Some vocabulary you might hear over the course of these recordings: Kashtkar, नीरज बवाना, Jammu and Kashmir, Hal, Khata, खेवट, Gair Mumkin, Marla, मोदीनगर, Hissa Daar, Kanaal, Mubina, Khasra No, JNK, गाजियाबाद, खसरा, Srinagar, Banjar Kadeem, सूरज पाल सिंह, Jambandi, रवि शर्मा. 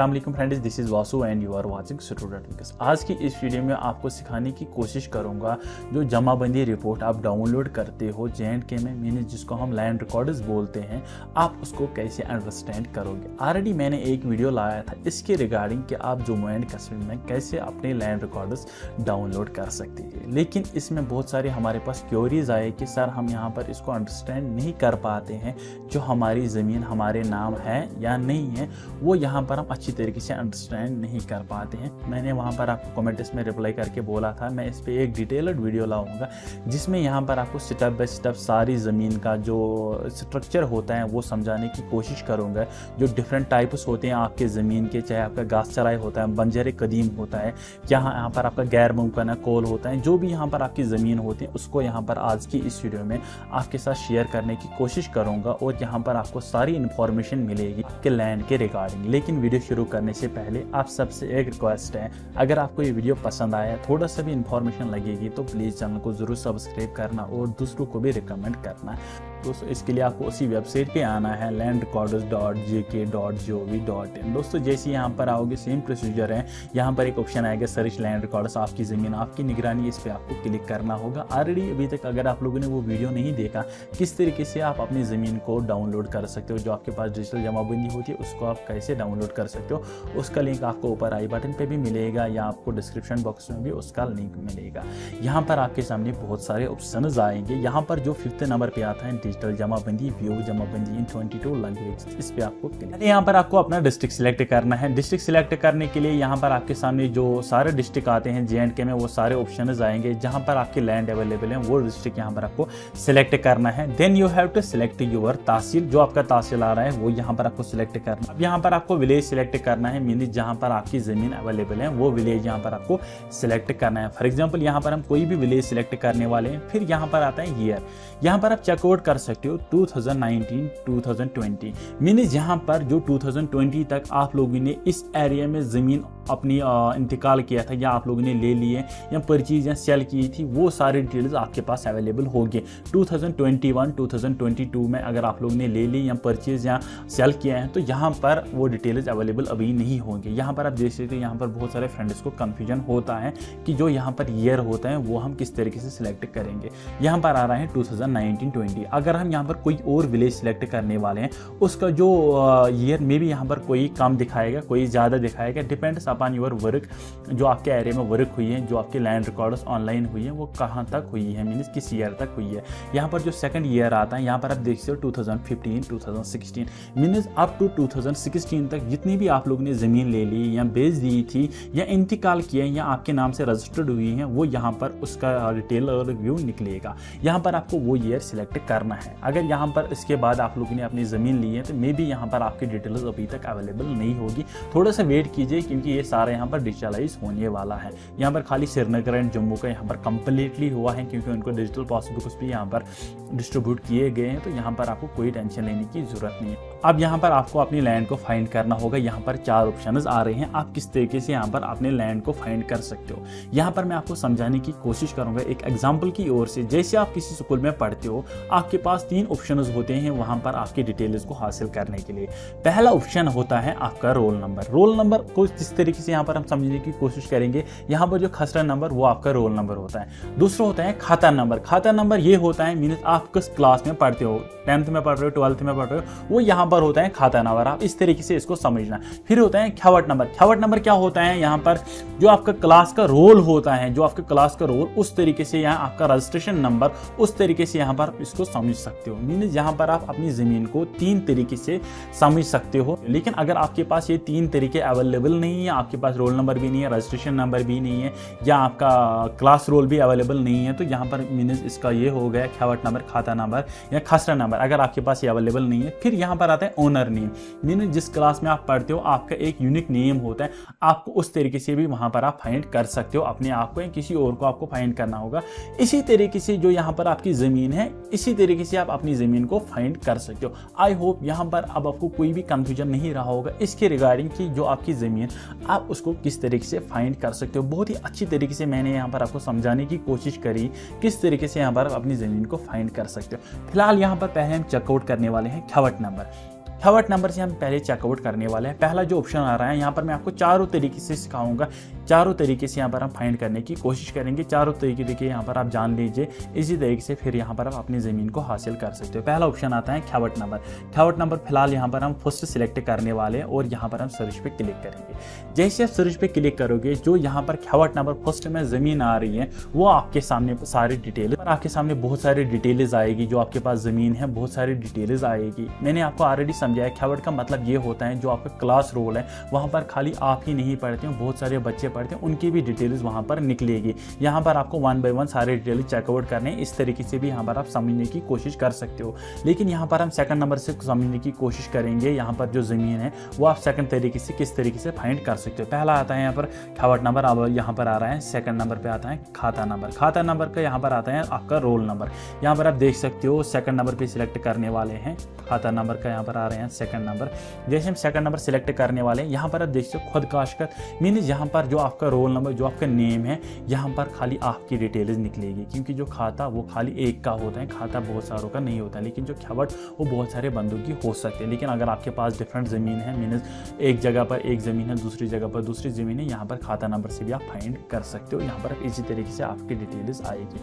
अस्सलाम वालेकुम friends, this is Vasu and you are watching student Vikas. आज की इस वीडियो में आपको सिखाने की कोशिश करूंगा जो जमाबंदी रिपोर्ट आप डाउनलोड करते हो JNK में, मीन जिसको हम लैंड रिकॉर्ड्स बोलते हैं, आप उसको कैसे अंडरस्टैंड करोगे। ऑलरेडी मैंने एक वीडियो लाया था इसके रिगार्डिंग कि आप जम्मू एंड कश्मीर में कैसे अपने लैंड रिकॉर्ड्स डाउनलोड कर सकते हैं, लेकिन इसमें बहुत सारे हमारे पास क्वेरीज आए कि सर हम यहाँ पर इसको अंडरस्टैंड नहीं कर पाते हैं, जो हमारी ज़मीन हमारे नाम है या नहीं है वो यहाँ पर हम अच्छी तरीके से अंडरस्टैंड नहीं कर पाते हैं। मैंने वहाँ पर आपको कमेंट्स में रिप्लाई करके बोला था मैं इस पर एक डिटेल्ड वीडियो लाऊंगा जिसमें यहाँ पर आपको स्टेप बाय स्टेप सारी ज़मीन का जो स्ट्रक्चर होता है वो समझाने की कोशिश करूँगा। जो डिफरेंट टाइप्स होते हैं आपके ज़मीन के, चाहे आपका घास चराई होता है, बंजर कदीम होता है, यहाँ पर आपका गैर मुमकिन कौल होता है, जो भी यहाँ पर आपकी ज़मीन होती है उसको यहाँ पर आज की इस वीडियो में आपके साथ शेयर करने की कोशिश करूँगा और यहाँ पर आपको सारी इन्फॉर्मेशन मिलेगी आपके लैंड के रिगार्डिंग। लेकिन वीडियो शुरू करने से पहले आप सबसे एक रिक्वेस्ट है, अगर आपको ये वीडियो पसंद आया, थोड़ा सा भी इन्फॉर्मेशन लगेगी तो प्लीज़ चैनल को ज़रूर सब्सक्राइब करना और दूसरों को भी रिकमेंड करना। दोस्तों इसके लिए आपको उसी वेबसाइट पे आना है landrecords.jk.gov.in। दोस्तों जैसे यहाँ पर आओगे सेम प्रोसीजर है, यहाँ पर एक ऑप्शन आएगा सर्च लैंड रिकॉर्ड्स आपकी ज़मीन आपकी निगरानी, इस पर आपको क्लिक करना होगा। ऑलरेडी अभी तक अगर आप लोगों ने वो वीडियो नहीं देखा किस तरीके से आप अपनी ज़मीन को डाउनलोड कर सकते हो, जो आपके पास डिजिटल जमाबंदी होती है उसको आप कैसे डाउनलोड कर सकते हो, उसका लिंक आपको ऊपर आई बटन पर भी मिलेगा या आपको डिस्क्रिप्शन बॉक्स में भी उसका लिंक मिलेगा। यहाँ पर आपके सामने बहुत सारे ऑप्शन आएंगे, यहाँ पर जो 5th नंबर पर आता है digital Jamabandi view Jamabandi in 22 language, इस पे आपको क्लिक। यहाँ पर आपको अपना डिस्ट्रिक्ट सिलेक्ट करना है। डिस्ट्रिक्ट सिलेक्ट करने के लिए यहाँ पर आपके सामने जो सारे डिस्ट्रिक्ट आते हैं JNK में वो सारे ऑप्शंस आएंगे, जहाँ पर आपके लैंड अवेलेबल हैं वो डिस्ट्रिक्ट यहाँ पर आपको सिलेक्ट करना है। Then you have to select your tehsil, जो आपका तहसील आ रहा है वो यहाँ पर आपको सिलेक्ट करना। अब यहाँ पर आपको विलेज सिलेक्ट करना है, मीन जहाँ पर आपकी जमीन अवेलेबल है वो विलेज यहाँ पर आपको सिलेक्ट करना है। फॉर एग्जाम्पल यहाँ पर हम कोई भी विलेज सिलेक्ट करने वाले हैं। फिर यहाँ पर आता है ईयर, यहाँ पर आप चेकआउट कर सकते हो 2019 2020, मीन्स यहाँ पर जो 2020 तक आप लोगों ने इस एरिया में ज़मीन अपनी इंतकाल किया था या आप लोगों ने ले लिए या परचेज या सेल की थी, वो सारे डिटेल्स आपके पास अवेलेबल होंगे। 2021 2022 में अगर आप लोगों ने ले ली या परचेज या सेल किया है तो यहाँ पर वो डिटेल्स अवेलेबल अभी नहीं होंगे। यहाँ पर आप देख सकते हो यहाँ पर बहुत सारे फ्रेंड्स को कन्फ्यूजन होता है कि जो यहाँ पर ईयर होता है वो हम किस तरीके से सिलेक्ट करेंगे। यहाँ पर आ रहा है 2019-20। अगर हम यहाँ पर कोई और विलेज सिलेक्ट करने वाले हैं उसका जो ईयर में भी यहाँ पर कोई कम दिखाएगा कोई ज़्यादा दिखाएगा, डिपेंड्स अपन योर वर्क, जो आपके एरिया में वर्क हुई है, जो आपके लैंड रिकॉर्ड्स ऑनलाइन हुई है वो कहाँ तक हुई है, मीन्स किस ईयर तक हुई है। यहाँ पर जो सेकंड ईयर आता है यहाँ पर आप देखते हो 2015 2016, मीन्स अप टू 2016 तक जितनी भी आप लोग ने ज़मीन ले ली या बेच दी थी या इंतकाल किया या आपके नाम से रजिस्टर्ड हुई है वो यहाँ पर उसका डिटेल रिव्यू निकलेगा। यहाँ पर आपको वो ईयर सिलेक्ट करना है। अगर यहाँ पर इसके बाद आप लोगों ने अपनी ज़मीन ली है तो मे बी यहाँ पर आपकी डिटेल्स अभी तक अवेलेबल नहीं होगी, थोड़ा सा वेट कीजिए क्योंकि ये सारा यहाँ पर डिजिटलाइज होने वाला है। यहाँ पर खाली श्रीनगर एंड जम्मू का यहाँ पर कम्प्लीटली हुआ है क्योंकि उनको डिजिटल पासबुक्स भी यहाँ पर डिस्ट्रीब्यूट किए गए हैं, तो यहाँ पर आपको कोई टेंशन लेने की ज़रूरत नहीं है। अब यहाँ पर आपको अपनी लैंड को फाइंड करना होगा, यहाँ पर 4 ऑप्शंस आ रहे हैं, आप किस तरीके से यहाँ पर अपने लैंड को फाइंड कर सकते हो। यहाँ पर मैं आपको समझाने की कोशिश करूँगा एक एग्जाम्पल की ओर से। जैसे आप किसी स्कूल में पढ़ते हो आपके पास 3 ऑप्शंस होते हैं वहाँ पर आपकी डिटेल्स को हासिल करने के लिए। पहला ऑप्शन होता है आपका रोल नंबर। रोल नंबर को किस तरीके से यहाँ पर हम समझने की कोशिश करेंगे, यहाँ पर जो खसरा नंबर वो आपका रोल नंबर होता है। दूसरा होता है खाता नंबर। खाता नंबर ये होता है मीनस आप किस क्लास में पढ़ते हो, 10th में पढ़ रहे हो, 12th में पढ़ रहे हो, वो यहाँ पर होता है खाता नंबर, आप इस तरीके से इसको समझना। फिर होता है खेवट नंबर। खेवट नंबर क्या होता है, यहाँ पर जो आपका क्लास का रोल होता है, जो आपका क्लास का रोल उस तरीके से यहाँ आपका रजिस्ट्रेशन नंबर, उस तरीके से यहाँ पर इसको समझ सकते हो। मीन्स यहाँ पर आप अपनी ज़मीन को 3 तरीके से समझ सकते हो। लेकिन अगर आपके पास ये 3 तरीके अवेलेबल नहीं है, आपके पास रोल नंबर भी नहीं है, रजिस्ट्रेशन नंबर भी नहीं है या आपका क्लास रोल भी अवेलेबल नहीं है, तो यहाँ पर मीन्स इसका ये हो गया खेवट नंबर, खाता नंबर या खसरा नंबर, अगर आपके पास ये अवेलेबल नहीं है। फिर यहाँ पर आता है ओनर नेम, मीन्स जिस क्लास में आप पढ़ते हो आपका एक यूनिक नेम होता है, आपको उस तरीके से भी वहाँ पर आप फाइंड कर सकते हो अपने आप को या किसी और को आपको फाइंड करना होगा। इसी तरीके से जो यहाँ पर आपकी ज़मीन है इसी तरीके से आप अपनी ज़मीन को फाइंड कर सकते हो। आई होप यहाँ पर अब आपको कोई भी कंफ्यूजन नहीं रहा होगा इसके रिगार्डिंग कि जो आपकी ज़मीन आप उसको किस तरीके से फाइंड कर सकते हो। बहुत ही अच्छी तरीके से मैंने यहाँ पर आपको समझाने की कोशिश करी किस तरीके से यहाँ पर अपनी ज़मीन को फाइंड कर सकते हो। फिलहाल यहाँ पर पहले हम चेकआउट करने वाले हैं खेवट नंबर। खेवट नंबर से हम पहले चेकआउट करने वाले हैं। पहला जो ऑप्शन आ रहा है यहाँ पर मैं आपको चारों तरीके से सिखाऊंगा, चारों तरीके से यहाँ पर हम फाइंड करने की कोशिश करेंगे। चारों तरीके देखिए यहाँ पर आप जान लीजिए, इसी तरीके से फिर यहाँ पर आप अपनी ज़मीन को हासिल कर सकते हो। पहला ऑप्शन आता है खेवट नंबर। खेवट नंबर फिलहाल यहाँ पर हम फर्स्ट सिलेक्ट करने वाले हैं और यहाँ पर हम सर्च पे क्लिक करेंगे। जैसे आप सर्च पे क्लिक करोगे जो यहाँ पर खेवट नंबर फर्स्ट में ज़मीन आ रही है वो आपके सामने सारी डिटेल, आपके सामने बहुत सारी डिटेल्स आएगी। जो आपके पास ज़मीन है बहुत सारी डिटेल्स आएगी। मैंने आपको ऑलरेडी समझाया खेवट का मतलब ये होता है जो आपका क्लास रोल है वहाँ पर खाली आप ही नहीं पढ़ते हो, बहुत सारे बच्चे पढ़ते हैं, उनकी भी डिटेल्स वहाँ पर निकलेगी। यहाँ पर आपको वन बाय वन सारे डिटेल्स चेकआउट करने, इस तरीके से भी यहाँ पर आप समझने की कोशिश कर सकते हो। लेकिन यहाँ पर हम सेकंड नंबर से समझने की कोशिश करेंगे यहाँ पर जो ज़मीन है वो आप सेकंड तरीके से किस तरीके से फाइंड कर सकते हो। पहला आता है यहाँ पर खेवट नंबर, अब यहाँ पर आ रहा है सेकंड नंबर पर आता है खाता नंबर। खाता नंबर का यहाँ पर आता है आपका रोल नंबर। यहाँ पर आप देख सकते हो सेकंड नंबर पर सिलेक्ट करने वाले हैं, खाता नंबर का यहाँ पर आ रहे हैं सेकंड नंबर। जैसे हम सेकंड नंबर सिलेक्ट करने वाले हैं यहाँ पर आप देख सकते हो खुद काश्तकार, मीन्स यहाँ पर जो आपका रोल नंबर जो आपका नेम है यहाँ पर खाली आपकी डिटेल्स निकलेगी। क्योंकि जो खाता वो खाली एक का होता है, खाता बहुत सारों का नहीं होता है। लेकिन जो खेवट वो बहुत सारे बंदों की हो सकती है। लेकिन अगर आपके पास डिफरेंट ज़मीन है, मीन्स एक जगह पर एक ज़मीन है, दूसरी जगह पर दूसरी ज़मीन है, यहाँ पर खाता नंबर से भी आप फाइंड कर सकते हो। यहाँ पर इसी तरीके से आपकी डिटेल्स आएगी।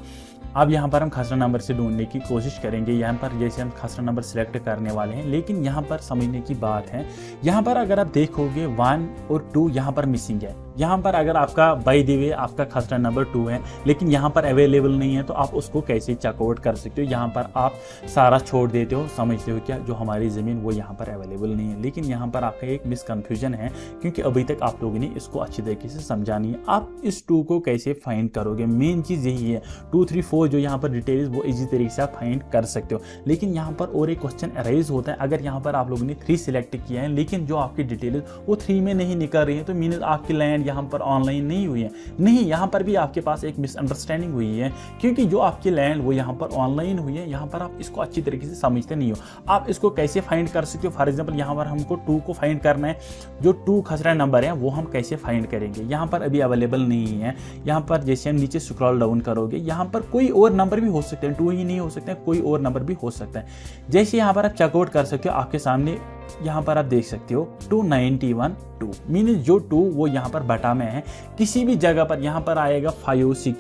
अब यहाँ पर हम खसरा नंबर से ढूंढने की कोशिश करेंगे। यहाँ पर जैसे हम खसरा नंबर सिलेक्ट करने वाले हैं, लेकिन यहाँ पर समझने की बात है यहाँ पर अगर आप देखोगे 1 और 2 यहाँ पर मिसिंग है। यहाँ पर अगर आपका बाय द वे आपका खसरा नंबर 2 है लेकिन यहाँ पर अवेलेबल नहीं है तो आप उसको कैसे चेकआउट कर सकते हो। यहाँ पर आप सारा छोड़ देते हो, समझते हो क्या जो हमारी ज़मीन वो यहाँ पर अवेलेबल नहीं है। लेकिन यहाँ पर आपका एक मिसकन्फ्यूजन है क्योंकि अभी तक आप लोगों ने इसको अच्छी तरीके से समझा नहीं है। आप इस 2 को कैसे फाइंड करोगे, मेन चीज़ यही है। 2, 3, 4 जो यहाँ पर डिटेल्स वो इजी तरीके से आप फाइंड कर सकते हो। लेकिन यहाँ पर और एक क्वेश्चन अराइज होता है, अगर यहाँ पर आप लोगों ने 3 सिलेक्ट किया है लेकिन जो आपकी डिटेल्स वो 3 में नहीं निकल रही है तो मीनस आपकी लैंड यहाँ पर ऑनलाइन नहीं हुई है। नहीं, यहाँ पर भी आपके पास एक मिसअंडरस्टैंडिंग हुई है क्योंकि जो आपकी लैंड वो यहाँ पर ऑनलाइन हुई है। यहाँ पर आप इसको अच्छी तरीके से समझते नहीं हो। आप इसको कैसे फाइंड कर सकते हो, फॉर एग्जाम्पल यहाँ पर हमको 2 को फाइंड करना है, जो 2 खसरा नंबर है वो हम कैसे फाइंड करेंगे। यहाँ पर अभी अवेलेबल नहीं है। यहाँ पर जैसे हम नीचे स्क्रॉल डाउन करोगे यहाँ पर कोई और नंबर भी हो सकते हैं, 2 ही नहीं हो सकते, कोई और नंबर भी हो सकता है। जैसे यहाँ पर आप चेकआउट कर सकते हो, आपके सामने यहाँ पर आप देख सकते हो 291 2 मीन्स जो 2 वो यहाँ पर बटा में है। किसी भी जगह पर यहाँ पर आएगा 5, 6,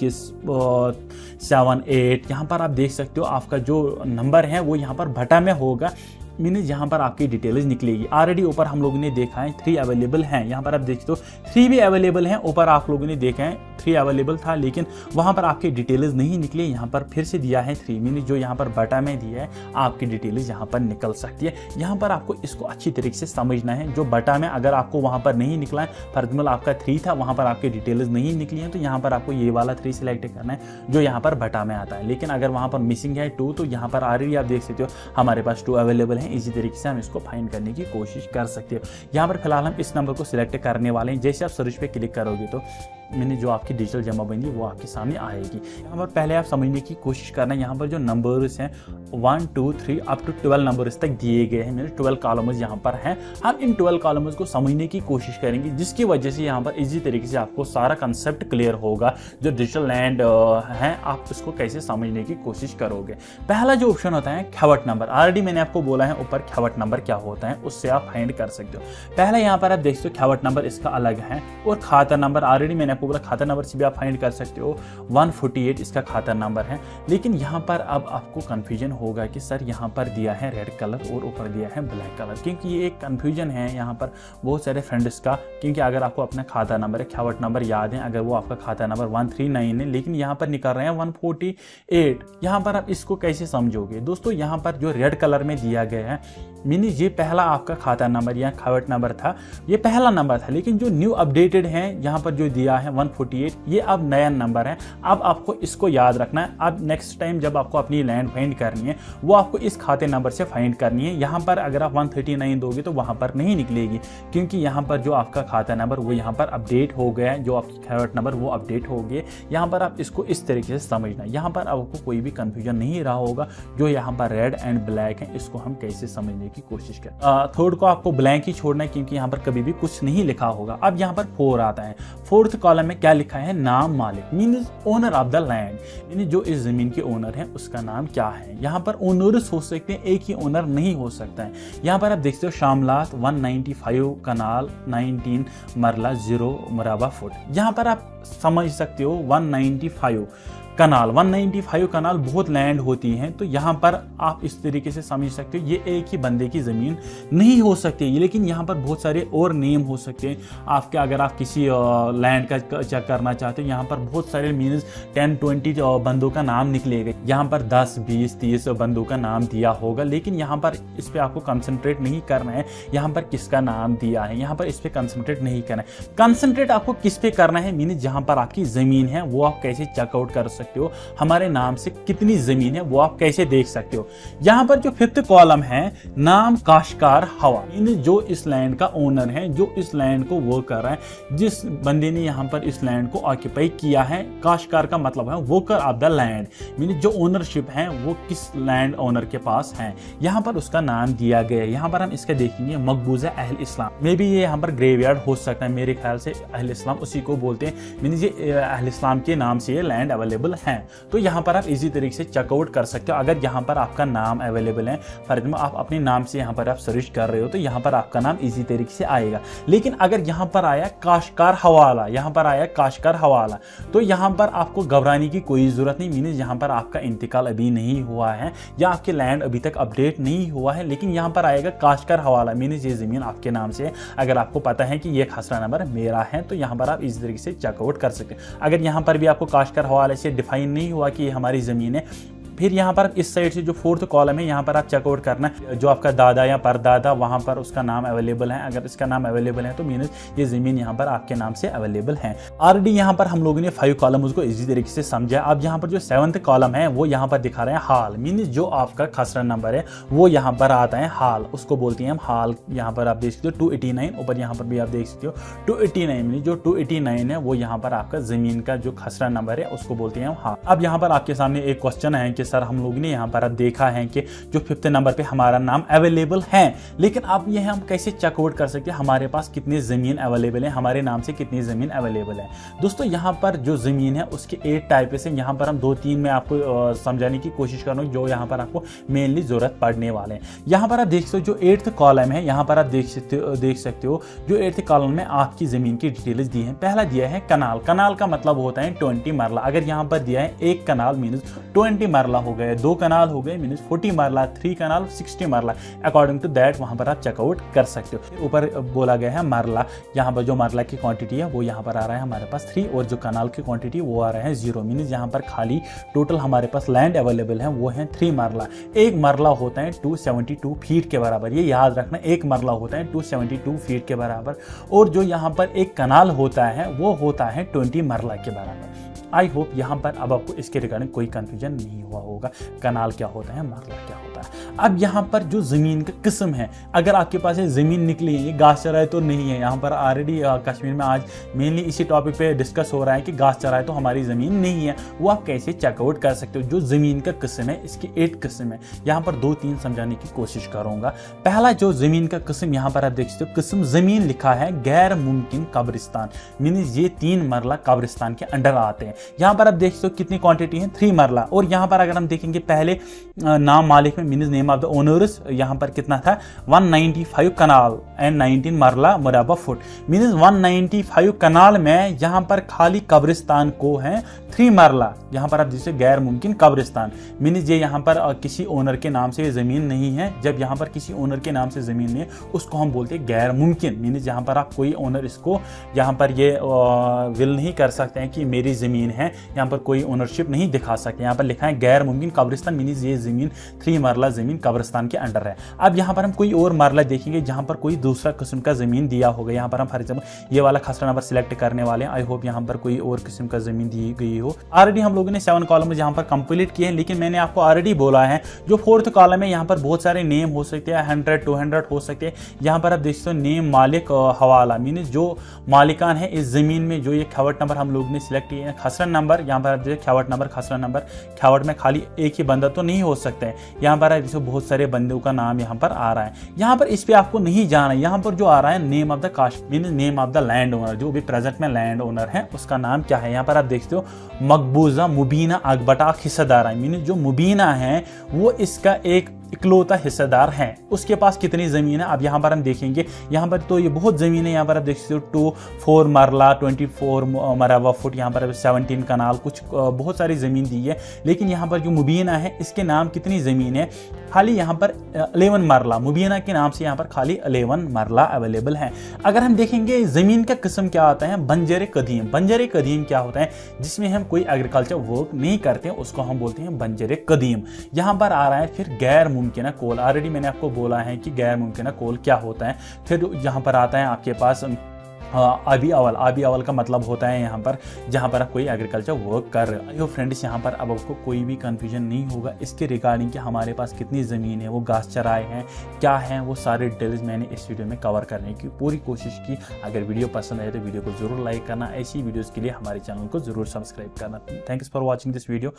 7, 8 यहाँ पर आप देख सकते हो आपका जो नंबर है वो यहाँ पर बटा में होगा। मीन्स यहाँ पर आपकी डिटेल्स निकलेगी। ऑलरेडी ऊपर हम लोगों ने देखा है 3 अवेलेबल हैं। यहाँ पर आप देखते हो 3 भी अवेलेबल हैं। ऊपर आप लोगों ने देखा है 3 अवेलेबल था लेकिन वहाँ पर आपकी डिटेल्स नहीं निकले। यहाँ पर फिर से दिया है 3 मीन्स जो यहाँ पर बटा में दिया है आपकी डिटेल्स यहाँ पर निकल सकती है। यहाँ पर आपको इसको अच्छी तरीके से समझना है। जो बटा में अगर आपको वहाँ पर नहीं निकला है, फॉर एग्जाम्पल आपका 3 था वहाँ पर आपकी डिटेल्स नहीं निकली है तो यहाँ पर आपको ये वाला 3 सिलेक्ट करना है जो यहाँ पर बटा में आता है। लेकिन अगर वहाँ पर मिसिंग है 2 तो यहाँ पर ऑलरेडी आप देख सकते हो हमारे पास 2 अवेलेबल है। इसी तरीके से हम इसको फाइंड करने की कोशिश कर सकते हो। यहाँ पर फिलहाल हम इस नंबर को सिलेक्ट करने वाले हैं। जैसे आप सर्च पे क्लिक करोगे तो मैंने जो आपकी डिजिटल जमाबंदी वो आपके सामने आएगी। यहाँ पर पहले आप समझने की कोशिश करना है। यहाँ पर जो नंबर्स हैं 1, 2, 3 अप टू 12 नंबर्स तक दिए गए हैं। मेरे 12 कॉलम्स यहाँ पर हैं। हम इन 12 कॉलम्स को समझने की कोशिश करेंगे जिसकी वजह से यहाँ पर इजी तरीके से आपको सारा कंसेप्ट क्लियर होगा। जो डिजिटल लैंड है आप उसको कैसे समझने की कोशिश करोगे। पहला जो ऑप्शन होता है खेवट नंबर, ऑलरेडी मैंने आपको बोला है ऊपर खेवट नंबर क्या होता है, उससे आप फाइंड कर सकते हो। पहले यहाँ पर आप देख सकते हो खेवट नंबर इसका अलग है। और खाता नंबर ऑलरेडी मैंने आपको बोला खाता नंबर से भी आप फाइंड कर सकते हो। 148 इसका खाता नंबर है। लेकिन यहाँ पर अब आपको कन्फ्यूजन होगा कि सर यहाँ पर दिया है रेड कलर और ऊपर दिया है ब्लैक कलर, क्योंकि ये एक कन्फ्यूजन है यहाँ पर बहुत सारे फ्रेंड्स का। क्योंकि अगर आपको अपना खाता नंबर खेवट नंबर याद है, अगर वो आपका खाता नंबर 139 है लेकिन यहाँ पर निकल रहे हैं 148, यहाँ पर आप इसको कैसे समझोगे दोस्तों। यहाँ पर जो रेड कलर में दिया गया है मीनी ये पहला आपका खाता नंबर या खेवट नंबर था, ये पहला नंबर था। लेकिन जो न्यू अपडेटेड है यहाँ पर जो दिया है 148, ये अब नया नंबर है। अब आपको इसको याद रखना है। अब नेक्स्ट टाइम जब आपको अपनी लैंड फाइंड करनी है वो आपको इस खाते नंबर से फाइंड करनी है। यहाँ पर अगर आप 139 दोगे तो वहाँ पर नहीं निकलेगी क्योंकि यहाँ पर जो आपका खाता नंबर वो यहाँ पर अपडेट हो गया है, जो आपकी खेवट नंबर वो अपडेट हो गए। यहाँ पर आप इसको इस तरीके से समझना। यहाँ पर आपको कोई भी कन्फ्यूजन नहीं रहा होगा। जो यहाँ पर रेड एंड ब्लैक है इसको हम कैसे समझने की कोशिश करें। थर्ड को आपको ब्लैंक ही छोड़ना है क्योंकि यहाँ पर कभी भी कुछ नहीं लिखा होगा। अब यहाँ पर 4 आता है। फोर्थ कॉलम में क्या लिखा है, नाम मालिक means owner of the land, यानी जो इस जमीन के ओनर है उसका नाम क्या है। यहाँ पर ओनर्स हो सकते हैं, एक ही ओनर नहीं हो सकता है। यहाँ पर आप देखते हो शामलात 195, कनाल 19, मरला 0, मुराबा फुट। यहाँ पर आप समझ सकते हो 195 कनाल, 195 कनाल बहुत लैंड होती हैं, तो यहाँ पर आप इस तरीके से समझ सकते हो ये एक ही बंदे की ज़मीन नहीं हो सकती, लेकिन यहाँ पर बहुत सारे और नेम हो सकते हैं आपके। अगर आप किसी लैंड का चेक करना चाहते हो यहाँ पर बहुत सारे मीन्स 10-20 बंदों का नाम निकलेगा। यहाँ पर 10-20-30 बंदों का नाम दिया होगा, लेकिन यहाँ पर इस पर आपको कंसनट्रेट नहीं करना है। यहाँ पर किसका नाम दिया है, यहाँ पर इस पर कंसनट्रेट नहीं करना है। कंसनट्रेट आपको किस पे करना है, मीन्स जहाँ पर आपकी ज़मीन है वो आप कैसे चेकआउट कर सकते हो, हमारे नाम से कितनी जमीन है वो आप कैसे देख सकते हो। यहाँ पर जो फिफ्थ कॉलम है, नाम काश्तकार हवा, जो इस लैंड का ओनर है, जो इस लैंड को वो कर रहा है, जिस बंदे ने यहाँ पर इस लैंड को ऑक्यूपाई किया है। काश्तकार का मतलब है worker of the land, mean जो ओनरशिप है वो किस लैंड ओनर के पास है। यहाँ पर उसका नाम दिया गया है। यहाँ पर हम इसका देखेंगे मकबूजा अहल इस्लाम, मे बी ये यहाँ पर ग्रेवयार्ड हो सकता है, मेरे ख्याल से अहल इस्लाम उसी को बोलते हैं, मीन ये अहल इस्लाम के नाम से ये लैंड अवेलेबल हैं। तो यहाँ पर आप इजी तरीके से चेकआउट कर सकते हो। अगर यहाँ पर आपका नाम अवेलेबल है, फॉर एग्जाम्पल आप अपने नाम से यहाँ पर आप सर्च कर रहे हो, तो यहाँ पर आपका नाम इजी तरीके से आएगा। लेकिन अगर यहाँ पर आया काश्तकार हवाला, यहाँ पर आया काश्तकार हवाला, तो यहाँ पर आपको घबराने की कोई ज़रूरत नहीं, मीन्स यहाँ पर आपका इंतकाल अभी नहीं हुआ है या आपके लैंड अभी तक अपडेट नहीं हुआ है। लेकिन यहाँ पर आएगा काश्तकार हवाला, मीन्स ये ज़मीन आपके नाम से है। अगर आपको पता है कि ये खसरा नंबर मेरा है, तो यहाँ पर आप इसी तरीके से चेकआउट कर सकते हैं। अगर यहाँ पर भी आपको काश्तकार हवाला से डिफाइन नहीं हुआ कि ये हमारी ज़मीन है, फिर यहाँ पर इस साइड से जो फोर्थ कॉलम है यहाँ पर आप चेकआउट करना है, जो आपका दादा या परदादा वहाँ पर उसका नाम अवेलेबल है। अगर इसका नाम अवेलेबल है तो मीनस ये ज़मीन यहाँ पर आपके नाम से अवेलेबल है। ऑलरेडी यहाँ पर हम लोगों ने 5 कॉलम उसको इजी तरीके से समझा। अब यहाँ पर जो 7th कॉलम है वो यहाँ पर दिखा रहे हैं हाल, मीनस जो आपका खसरा नंबर है वो यहाँ पर आता है हाल, उसको बोलते हैं हम हाल। यहाँ पर आप देख सकते हो 289, ऊपर यहाँ पर भी आप देख सकते हो 289, मीनस जो 289 है वो यहाँ पर आपका ज़मीन का जो खसरा नंबर है उसको बोलते हैं हम हाल। अब यहाँ पर आपके सामने एक क्वेश्चन है कि सर हम लोग ने यहाँ पर देखा है कि जो 5th नंबर पे हमारा नाम अवेलेबल है, लेकिन आप ये हम कैसे चेकआउट कर सकते हैं हमारे पास कितनी ज़मीन अवेलेबल है, हमारे नाम से कितनी ज़मीन अवेलेबल है। दोस्तों यहाँ पर जो ज़मीन है उसके 8 टाइप्स हैं। यहाँ पर हम 2-3 में आपको समझाने की कोशिश करूँगी जो यहाँ पर आपको मेनली ज़रूरत पड़ने वाले हैं। यहाँ पर आप देख सकते हो जो 8th कॉलम है, यहाँ पर आप देख सकते हो जो 8th कॉलम में आपकी ज़मीन की डिटेल्स दी हैं। पहला दिया है कनाल, कनाल का मतलब होता है 20 मरला। अगर यहाँ पर दिया है 1 कनाल मीनस 20 मरला हो गए, 2 कनाल हो गए मीनस 40 मरला, 3 कनाल 60 मरला, अकॉर्डिंग टू दैट वहाँ पर आप चेकआउट कर सकते हो। ऊपर बोला गया है मरला, यहाँ पर जो मरला की क्वांटिटी है वो यहाँ पर आ रहा है हमारे पास 3, और जो कनाल की क्वांटिटी वो आ रहा है 0, मीनस यहाँ पर खाली टोटल हमारे पास लैंड अवेलेबल है वो है 3 मरला। 1 मरला होता है 272 फीट के बराबर, ये याद रखना, 1 मरला होता है 272 फीट के बराबर। और जो यहाँ पर 1 कनाल होता है वो होता है 20 मरला के बराबर। आई होप यहाँ पर अब आपको इसके रिगार्डिंग कोई कन्फ्यूजन नहीं हुआ होगा, कनाल क्या होता है, मरला क्या होता है। अब यहाँ पर जो ज़मीन का किस्म है, अगर आपके पास ये ज़मीन निकली है, ये घास चराई तो नहीं है। यहाँ पर ऑलरेडी कश्मीर में आज मेनली इसी टॉपिक पे डिस्कस हो रहा है कि घास चराई तो हमारी ज़मीन नहीं है, वो आप कैसे चेकआउट कर सकते हो। जो ज़मीन का किस्म है इसकी 8 किस्म है, यहाँ पर 2-3 समझाने की कोशिश करूँगा। पहला जो ज़मीन का किस्म, यहाँ पर आप देख सकते हो किस्म ज़मीन लिखा है गैर मुमकिन कब्रिस्तान, मीनस ये 3 मरला कब्रिस्तान के अंडर आते हैं। यहाँ पर आप देख सकते हो कितनी क्वांटिटी है, 3 मरला। और यहाँ पर अगर हम देखेंगे पहले नाम मालिक में means name of the owners यहाँ पर कितना था 195 कनाल एंड 19 मरला मुराबा फुट, मीनस 195 कनाल में यहाँ पर खाली कब्रिस्तान को है 3 मरला। यहाँ पर आप जिसे गैर मुमकिन कब्रिस्तान, मीनस ये यहाँ पर किसी ओनर के नाम से ज़मीन नहीं है। जब यहाँ पर किसी ओनर के नाम से ज़मीन नहीं है उसको हम बोलते हैं गैर मुमकिन, मीनस यहाँ पर आप कोई ओनर इसको यहाँ पर ये विल नहीं कर सकते हैं कि मेरी ज़मीन है, यहाँ पर कोई ओनरशिप नहीं दिखा सकते। यहाँ पर लिखा है गैर मुमकिन कब्रिस्तान, मीनस ये ज़मीन 3 मरला ज़मीन कब्रिस्तान के अंडर है। अब यहाँ पर हम कोई और मरला देखेंगे जहाँ पर कोई दूसरा किस्म का ज़मीन दिया होगा। यहाँ पर हम फॉर एग्जाम्पल ये वाला खसरा नंबर सिलेक्ट करने वाले हैं। आई होप यहाँ पर कोई और किस्म का ज़मीन दी गई हो। ऑलरेडी हम लोगों ने 7 कॉलम यहाँ पर कंप्लीट किए हैं, लेकिन मैंने आपको ऑलरेडी बोला है जो 4th कॉलम है यहाँ पर बहुत सारे नेम हो सकते हैं, 100-200 हो सकते हैं। यहाँ पर आप देख सकते हो नेम मालिक हवाला, मीनस जो मालिकान है इस ज़मीन में, जो ये खेवट नंबर हम लोग ने सिलेक्ट किया है खासरा नंबर, यहाँ पर आप देखिए खेवट नंबर, खासरा नंबर। खेवट में खाली एक ही बंदा तो नहीं हो सकते हैं, यहाँ पर जैसे बहुत सारे बंदों का नाम यहाँ पर आ रहा है। यहाँ पर इस पर आपको नहीं जाना है, यहाँ पर जो आ रहा है name of the Kashmir, name of the land owner, जो भी प्रेजेंट में लैंड ओनर है उसका नाम क्या है। यहाँ पर आप देखते हो मकबूजा मुबीना अकबटा हिस्सेदार, मीन जो मुबीना है वो इसका एक इकलौता हिस्सेदार है। उसके पास कितनी ज़मीन है अब यहाँ पर हम देखेंगे। यहाँ पर तो ये बहुत ज़मीन है, यहाँ पर आप देख सकते हो 24 मरला, 24 मरवा फुट, यहाँ पर 17 कनाल, कुछ बहुत सारी ज़मीन दी है। लेकिन यहाँ पर जो मुबीना है इसके नाम कितनी ज़मीन है, खाली यहाँ पर 11 मरला, मुबीना के नाम से यहाँ पर खाली 11 मरला अवेलेबल है। अगर हम देखेंगे ज़मीन का किस्म क्या होता है, बंजर कदीम। बंजर कदीम क्या होता है, जिसमें हम कोई एग्रीकल्चर वर्क नहीं करते उसको हम बोलते हैं बंजर कदीम। यहाँ पर आ रहा है फिर गैर मुमकिन कोल। ऑलरेडी मैंने आपको बोला है कि गैर मुमकिन कोल क्या होता है। फिर यहाँ पर आता है आपके पास आबी अवल। आबी अवल का मतलब होता है यहाँ पर जहाँ पर आप कोई एग्रीकल्चर वर्क कर रहे हो। फ्रेंड्स यहाँ पर अब आपको कोई भी कन्फ्यूजन नहीं होगा इसके रिगार्डिंग कि हमारे पास कितनी ज़मीन है, वो घास चराए हैं क्या हैं, वो सारे डिटेल्स मैंने इस वीडियो में कवर करने की पूरी कोशिश की। अगर वीडियो पसंद आए तो वीडियो को ज़रूर लाइक करना, ऐसी वीडियोज़ के लिए हमारे चैनल को ज़रूर सब्सक्राइब करना। Thanks for watching this video.